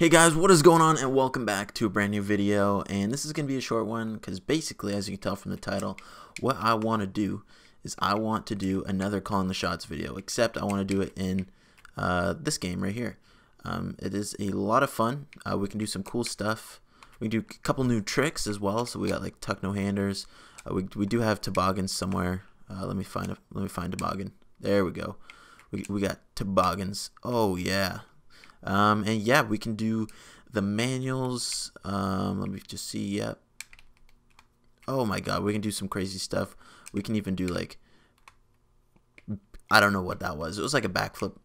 Hey guys, what is going on, and welcome back to a brand new video. And this is going to be a short one because basically, as you can tell from the title, what I want to do is I want to do another Calling the Shots video, except I want to do it in this game right here. It is a lot of fun. We can do some cool stuff. We can do a couple new tricks as well. So we got like tuck no handers. We do have toboggans somewhere. Let me find toboggan. There we go. We got toboggans. Oh yeah. And yeah, we can do the manuals. Let me just see. Yeah. Oh my God, we can do some crazy stuff. We can even do like, I don't know what that was. It was like a backflip.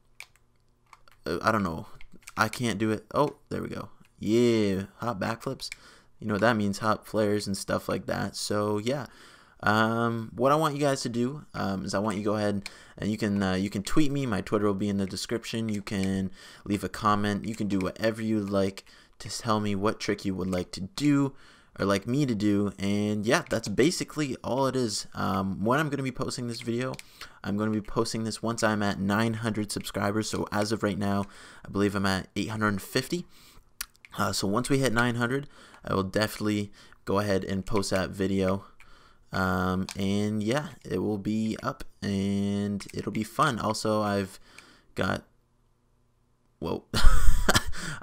I don't know. I can't do it. Oh, there we go. Yeah, hop backflips. You know what that means? Hop flares and stuff like that. So yeah. What I want you guys to do is I want you to go ahead and you can tweet me. My Twitter will be in the description. You can leave a comment. You can do whatever you like to tell me what trick you would like to do or like me to do. And yeah, that's basically all it is. When I'm going to be posting this video, I'm going to be posting this once I'm at 900 subscribers. So as of right now, I believe I'm at 850. So once we hit 900, I will definitely go ahead and post that video. And yeah, it will be up and it'll be fun. Also, I've got, whoa,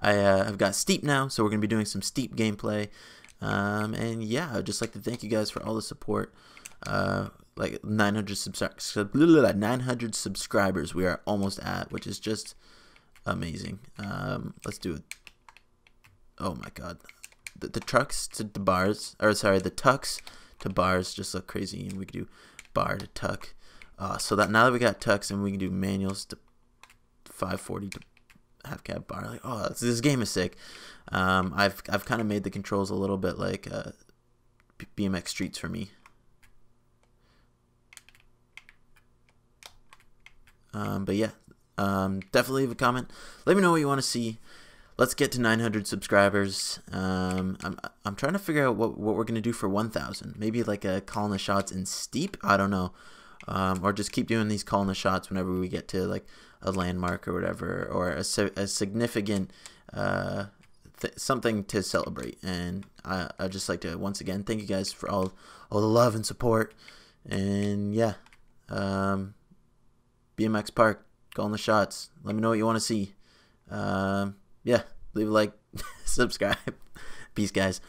I've got Steep now, so we're going to be doing some Steep gameplay. And yeah, I'd just like to thank you guys for all the support. Like 900 subscribers we are almost at, which is just amazing. Let's do it. Oh my God. The trucks to the bars, or sorry, the tucks to bars just look crazy, and we can do bar to tuck. So that now that we got tucks, and we can do manuals to 540 to half cab bar. Like, oh, this game is sick. I've kind of made the controls a little bit like BMX Streets for me. But yeah, definitely leave a comment. Let me know what you want to see. Let's get to 900 subscribers. I'm trying to figure out what we're gonna do for 1,000. Maybe like a Calling the Shots in Steep. I don't know, or just keep doing these Calling the Shots whenever we get to like a landmark or whatever, or a significant something to celebrate. And I just like to once again thank you guys for all the love and support. And yeah, BMX Park, Calling the Shots. Let me know what you want to see. Yeah, leave a like, subscribe. Peace, guys.